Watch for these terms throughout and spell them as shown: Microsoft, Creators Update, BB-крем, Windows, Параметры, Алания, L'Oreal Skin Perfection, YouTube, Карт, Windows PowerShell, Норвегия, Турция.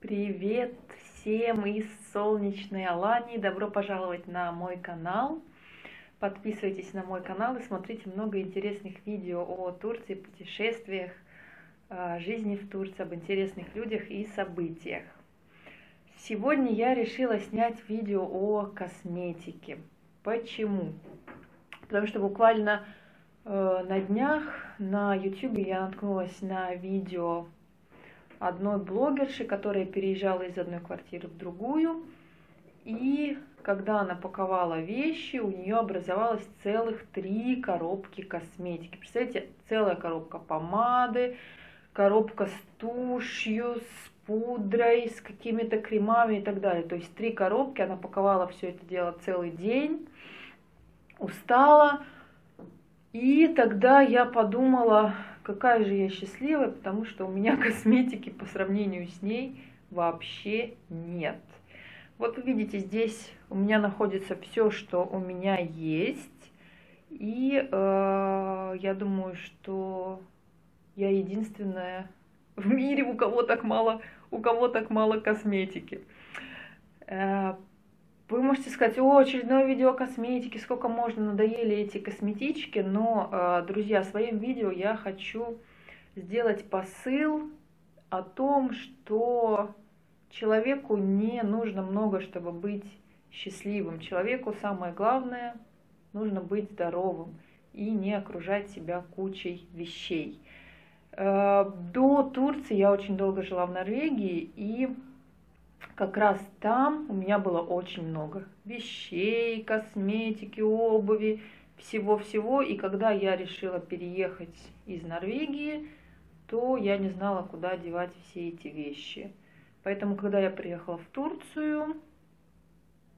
Привет всем из солнечной Алании! Добро пожаловать на мой канал! Подписывайтесь на мой канал и смотрите много интересных видео о Турции, путешествиях, жизни в Турции, об интересных людях и событиях. Сегодня я решила снять видео о косметике. Почему? Потому что буквально на днях на YouTube я наткнулась на видео одной блогерши, которая переезжала из одной квартиры в другую, и когда она паковала вещи, у нее образовалось целых 3 коробки косметики. Представляете, целая коробка помады, коробка с тушью, с пудрой, с какими-то кремами и так далее. То есть 3 коробки, она паковала все это дело целый день, устала, и тогда я подумала, какая же я счастливая, потому что у меня косметики по сравнению с ней вообще нет. Вот вы видите, здесь у меня находится все, что у меня есть. И я думаю, что я единственная в мире, у кого так мало косметики. Вы можете сказать: о, очередное видео о косметике, сколько можно, надоели эти косметички. Но, друзья, своим видео я хочу сделать посыл о том, что человеку не нужно много, чтобы быть счастливым. Человеку самое главное, нужно быть здоровым и не окружать себя кучей вещей. До Турции я очень долго жила в Норвегии, и как раз там у меня было очень много вещей, косметики, обуви, всего-всего. И когда я решила переехать из Норвегии, то я не знала, куда девать все эти вещи. Поэтому, когда я приехала в Турцию,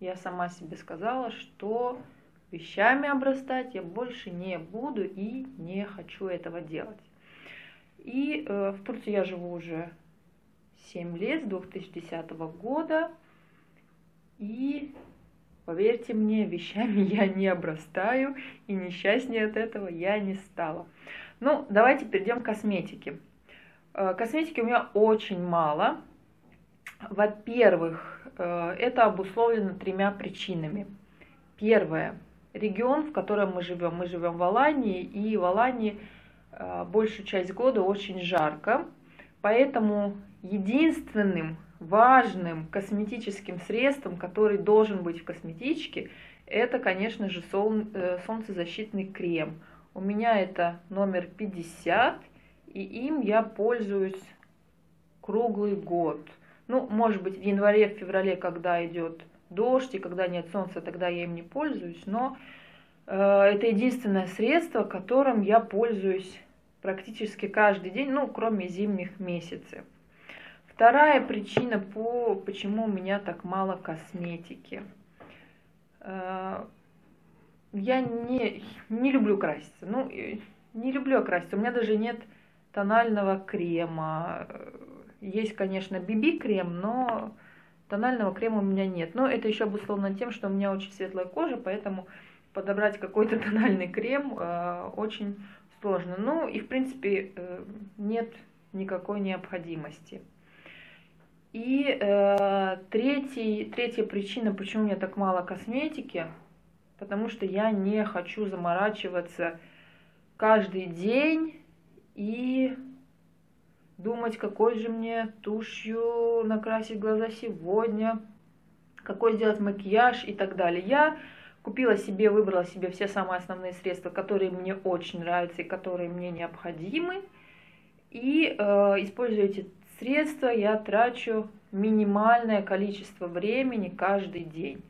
я сама себе сказала, что вещами обрастать я больше не буду и не хочу этого делать. И в Турции я живу уже 7 лет, с 2010 года, и, поверьте мне, вещами я не обрастаю, и несчастнее от этого я не стала. Ну, давайте перейдем к косметике. Косметики у меня очень мало. Во-первых, это обусловлено 3 причинами. Первое. Регион, в котором мы живем. Мы живем в Алании, и в Алании большую часть года очень жарко, поэтому единственным важным косметическим средством, который должен быть в косметичке, это, конечно же, солнцезащитный крем. У меня это номер 50, и им я пользуюсь круглый год. Ну, может быть, в январе, в феврале, когда идет дождь и когда нет солнца, тогда я им не пользуюсь, но это единственное средство, которым я пользуюсь практически каждый день, ну, кроме зимних месяцев. Вторая причина, почему у меня так мало косметики. Я не люблю краситься. Ну, не люблю краситься. У меня даже нет тонального крема. Есть, конечно, BB-крем, но тонального крема у меня нет. Но это еще обусловлено тем, что у меня очень светлая кожа, поэтому подобрать какой-то тональный крем очень сложно. Ну и, в принципе, нет никакой необходимости. И третья причина, почему у меня так мало косметики, потому что я не хочу заморачиваться каждый день и думать, какой же мне тушью накрасить глаза сегодня, какой сделать макияж и так далее. Я купила себе, выбрала себе все самые основные средства, которые мне очень нравятся и которые мне необходимы. И использую эти средства, я трачу минимальное количество времени каждый день.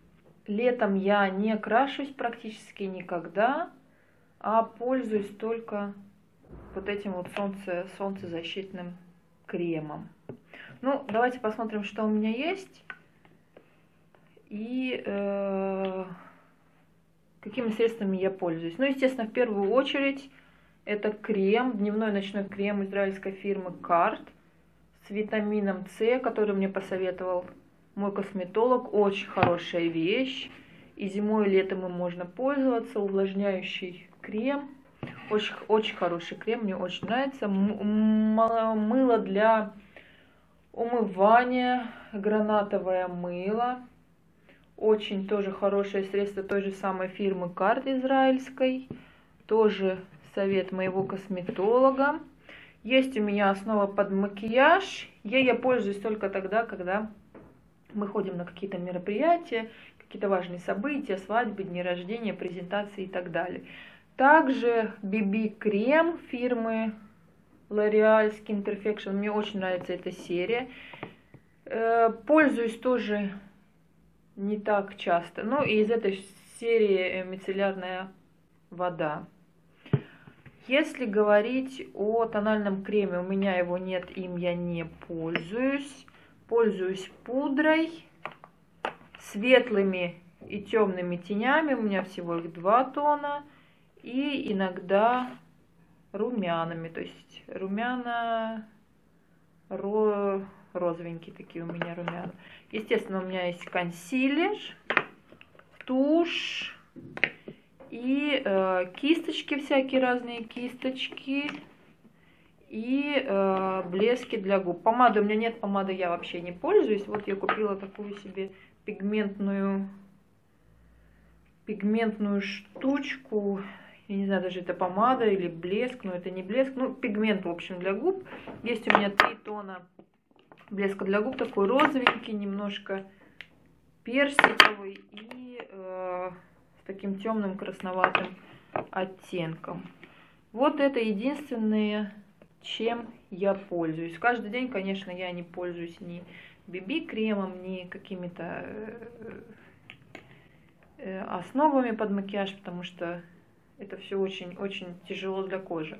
Летом я не крашусь практически никогда, а пользуюсь только вот этим вот солнцезащитным кремом. Ну, давайте посмотрим, что у меня есть и какими средствами я пользуюсь. Ну, естественно, в первую очередь это крем, дневной и ночной крем израильской фирмы Карт с витамином С, который мне посоветовал мой косметолог. Очень хорошая вещь. И зимой, и летом им можно пользоваться. Увлажняющий крем. Очень, очень хороший крем, мне очень нравится. Мыло для Умывание, гранатовое мыло. Очень тоже хорошее средство той же самой фирмы Карт израильской. Тоже совет моего косметолога. Есть у меня основа под макияж. Ей я пользуюсь только тогда, когда мы ходим на какие-то мероприятия, какие-то важные события, свадьбы, дни рождения, презентации и так далее. Также BB-крем фирмы L'Oreal Skin Perfection. Мне очень нравится эта серия. Пользуюсь тоже не так часто. Ну и из этой серии мицеллярная вода. Если говорить о тональном креме, у меня его нет, им я не пользуюсь. Пользуюсь пудрой, светлыми и темными тенями. У меня всего их 2 тона. И иногда румянами, то есть румяна розовенькие такие у меня румяна. Естественно, у меня есть консилер, тушь и кисточки всякие разные, кисточки и блески для губ. Помады у меня нет, помады я вообще не пользуюсь. Вот я купила такую себе пигментную штучку. Я не знаю, даже это помада или блеск, но это не блеск. Ну, пигмент, в общем, для губ. Есть у меня 3 тона блеска для губ. Такой розовенький, немножко персиковый и с таким темным красноватым оттенком. Вот это единственное, чем я пользуюсь. Каждый день, конечно, я не пользуюсь ни BB-кремом, ни какими-то основами под макияж, потому что это все очень-очень тяжело для кожи.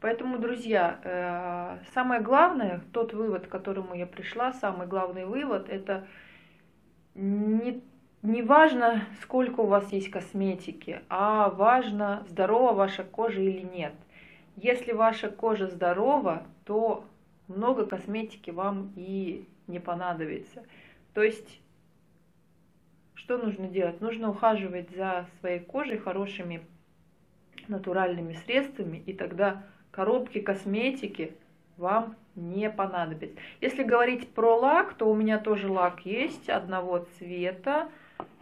Поэтому, друзья, самое главное, тот вывод, к которому я пришла, самый главный вывод, это не важно, сколько у вас есть косметики, а важно, здорова ваша кожа или нет. Если ваша кожа здорова, то много косметики вам и не понадобится. То есть, что нужно делать? Нужно ухаживать за своей кожей хорошими натуральными средствами, и тогда коробки косметики вам не понадобятся. Если говорить про лак, то у меня тоже лак есть одного цвета,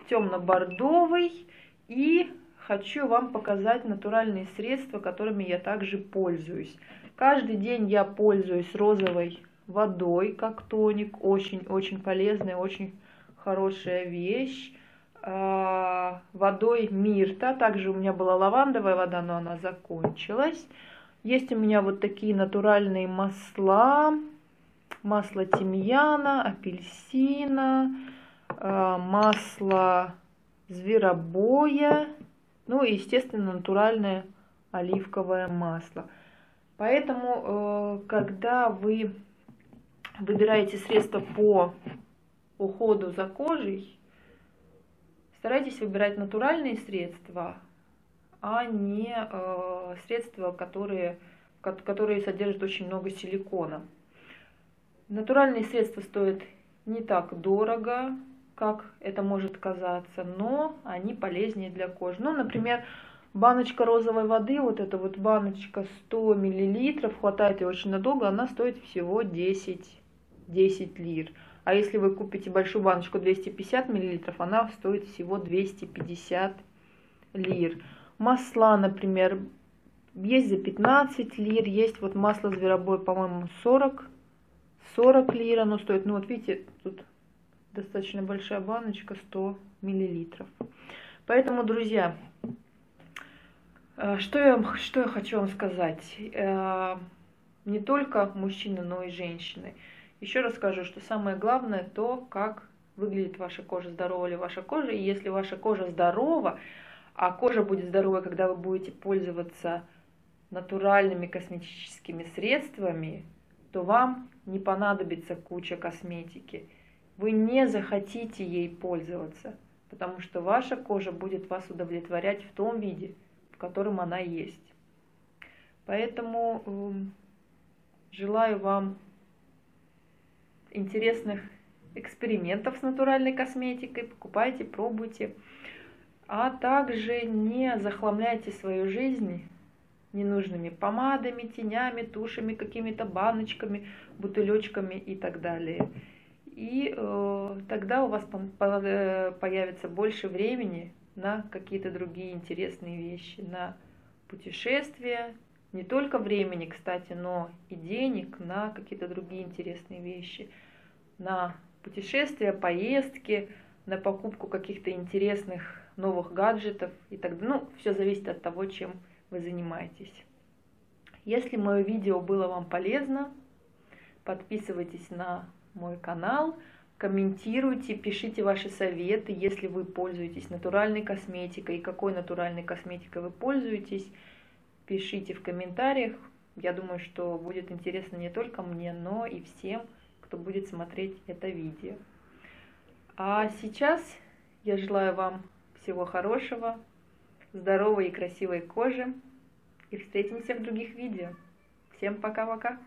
темно-бордовый, и хочу вам показать натуральные средства, которыми я также пользуюсь. Каждый день я пользуюсь розовой водой как тоник, очень-очень полезная, очень хорошая вещь. Водой Мирта. Также у меня была лавандовая вода, но она закончилась. Есть у меня вот такие натуральные масла. Масло тимьяна, апельсина, масло зверобоя. Ну и, естественно, натуральное оливковое масло. Поэтому, когда вы выбираете средства по уходу за кожей, старайтесь выбирать натуральные средства, а не средства, которые содержат очень много силикона. Натуральные средства стоят не так дорого, как это может казаться, но они полезнее для кожи. Ну, например, баночка розовой воды, вот эта вот баночка 100 мл, хватает ее очень надолго, она стоит всего 10 лир. А если вы купите большую баночку 250 мл, она стоит всего 250 лир. Масла, например, есть за 15 лир, есть вот масло зверобоя, по-моему, 40 лир оно стоит. Ну вот видите, тут достаточно большая баночка, 100 мл. Поэтому, друзья, что я хочу вам сказать. Не только мужчины, но и женщины. Еще раз скажу, что самое главное то, как выглядит ваша кожа, здорова ли ваша кожа. И если ваша кожа здорова, а кожа будет здоровой, когда вы будете пользоваться натуральными косметическими средствами, то вам не понадобится куча косметики. Вы не захотите ей пользоваться, потому что ваша кожа будет вас удовлетворять в том виде, в котором она есть. Поэтому желаю вам интересных экспериментов с натуральной косметикой. Покупайте, пробуйте. А также не захламляйте свою жизнь ненужными помадами, тенями, тушами, какими-то баночками, бутылечками и так далее. И тогда у вас появится больше времени на какие-то другие интересные вещи, на путешествия, не только времени, кстати, но и денег на какие-то другие интересные вещи, на путешествия, поездки, на покупку каких-то интересных новых гаджетов и так далее. Ну, все зависит от того, чем вы занимаетесь. Если мое видео было вам полезно, подписывайтесь на мой канал, комментируйте, пишите ваши советы, если вы пользуетесь натуральной косметикой, и какой натуральной косметикой вы пользуетесь, пишите в комментариях. Я думаю, что будет интересно не только мне, но и всем, кто будет смотреть это видео. А сейчас я желаю вам всего хорошего, здоровой и красивой кожи, и встретимся в других видео. Всем пока-пока!